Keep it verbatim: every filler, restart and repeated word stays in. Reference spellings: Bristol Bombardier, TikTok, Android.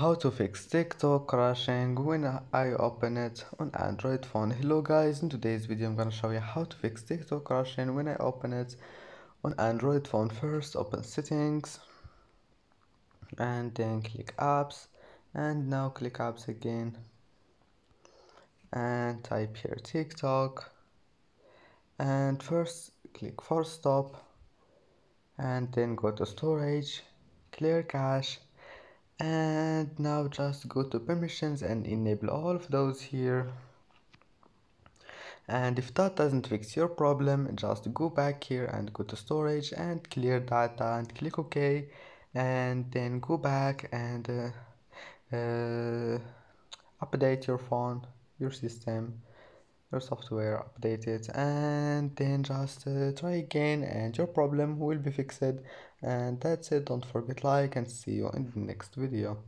How to fix TikTok crashing when I open it on Android phone. Hello guys, in today's video I'm gonna show you how to fix TikTok crashing when I open it on Android phone. First, open settings and then click apps, and now click apps again and type here TikTok, and first click for stop and then go to storage, clear cache, and now just go to permissions and enable all of those here. And if that doesn't fix your problem, just go back here and go to storage and clear data and click OK, and then go back and uh, uh, update your phone, your system, your software, update it, and then just uh, try again and your problem will be fixed. And that's it. Don't forget like and see you in the next video.